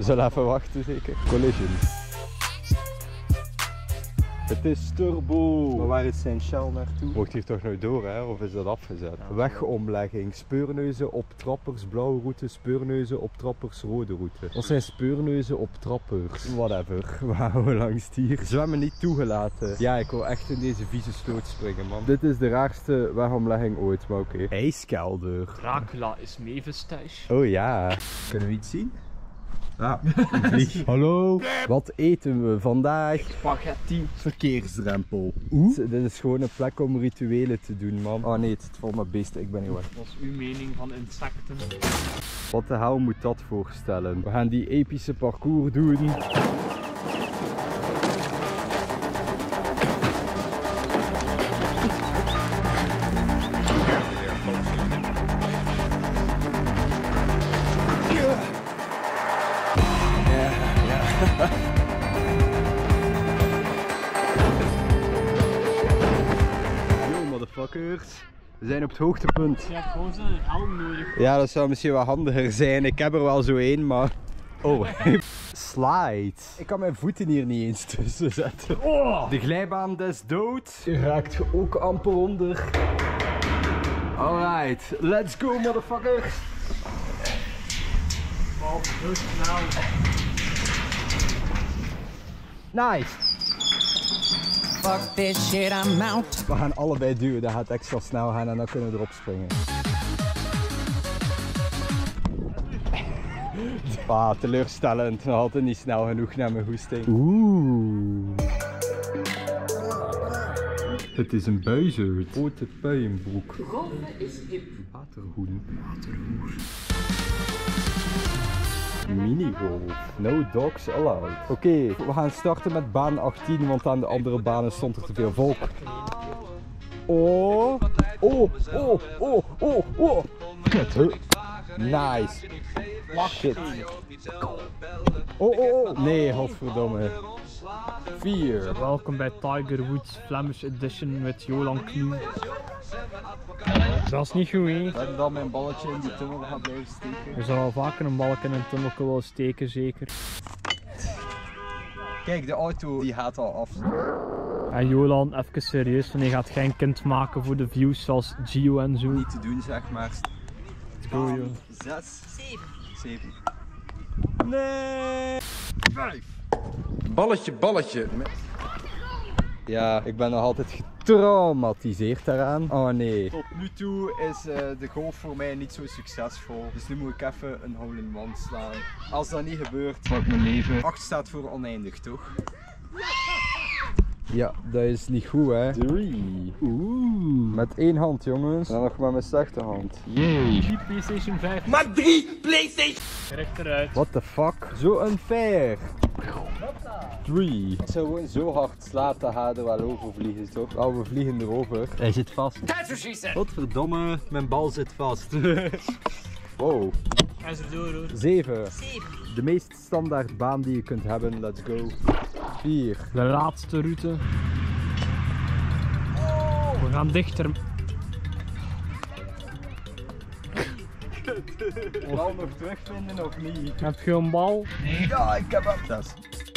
We zullen even wachten zeker. Collision. Het is turbo. Maar waar is Saint-Charles naartoe? Mocht hier toch nooit door, hè? Of is dat afgezet? Ja. Wegomlegging, speurneuzen op trappers, blauwe route, speurneuzen op trappers, rode route. Wat zijn speurneuzen op trappers? Whatever, we houden langs hier. Zwemmen niet toegelaten. Ja, ik wil echt in deze vieze sloot springen, man. Dit is de raarste wegomlegging ooit, maar oké. IJskelder. Dracula is Mavis thuis. Oh ja. Kunnen we iets zien? Ah, vlieg. Hallo, wat eten we vandaag? Spaghetti. Verkeersdrempel. Oeh? Dit is gewoon een plek om rituelen te doen, man. Oh nee, het zit vol met beesten, ik ben niet weg. Wat is uw mening van insecten? Wat de hel moet dat voorstellen? We gaan die epische parcours doen. We zijn op het hoogtepunt. Je hebt gewoon zo'n helm nodig. Ja, dat zou misschien wel handiger zijn. Ik heb er wel zo één, maar... Oh. Slide. Ik kan mijn voeten hier niet eens tussen zetten. Oh. De glijbaan des doods. Je raakt ook amper onder. Alright, let's go, motherfuckers. Wow, heel snel. Nice. Fuck this shit, I'm out. We gaan allebei duwen, dat gaat extra snel gaan en dan kunnen we erop springen. Ah, teleurstellend, nog altijd niet snel genoeg naar mijn hoesting. Oeh. Het is een buizerd. Grote Puyenbroeck. Golven is hip. Waterhoen. Waterhoen. Minigolf. No dogs allowed. Oké, we gaan starten met baan 18, want aan de andere banen stond er te veel volk. Oh, oh, oh, oh, oh, oh. Nice. Shit. Oh, oh, oh. Nee, godverdomme. 4. Welkom bij Tiger Woods Flemish Edition met Jolan Cnudde. Dat is niet goed, hè? Dat ik dan mijn balletje in die tunnel ga blijven steken. Je zou al vaker een balletje in een tunnel willen steken, zeker. Kijk, de auto die gaat al af. En Jolan, even serieus, want je gaat geen kind maken voor de views zoals Gio en zo. Niet te doen, zeg maar. Let's go, joh. 6, 7. Nee! 5. Balletje, balletje. Ja, ik ben nog altijd getraumatiseerd daaraan. Oh nee. Tot nu toe is de golf voor mij niet zo succesvol. Dus nu moet ik even een hole-in-one slaan. Als dat niet gebeurt, pak mijn leven. 8 staat voor oneindig, toch? Ja, dat is niet goed, hè. 3. Oeh. Met 1 hand, jongens. En dan nog maar met slechte hand. Jee. 3 PlayStation 5. Maar 3 PlayStation! Rechteruit. What the fuck? Zo unfair. 3. Als je gewoon zo hard slaat, dan gaat er wel overvliegen, toch? Oh, we vliegen erover. Hij zit vast. Godverdomme, mijn bal zit vast. Wow. Hij is er door, hoor. 7. De meest standaard baan die je kunt hebben, let's go. 4. De laatste route. Oh. We gaan dichter. Bal nog terugvinden of niet? Heb je een bal? Nee. Ja, ik heb hem. 6.